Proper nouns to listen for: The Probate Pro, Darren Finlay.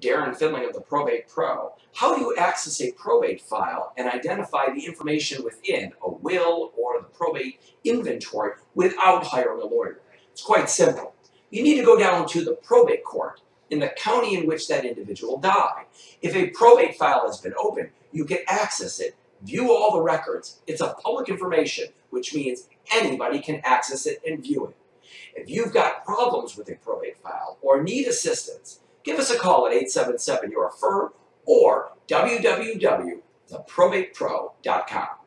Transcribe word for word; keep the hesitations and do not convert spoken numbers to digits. Darren Finlay of The Probate Pro. How do you access a probate file and identify the information within a will or the probate inventory without hiring a lawyer? It's quite simple. You need to go down to the probate court in the county in which that individual died. If a probate file has been opened, you can access it, view all the records. It's a public information, which means anybody can access it and view it. If you've got problems with a probate file or need assistance, give us a call at eight seven seven your firm or w w w dot the probate pro dot com.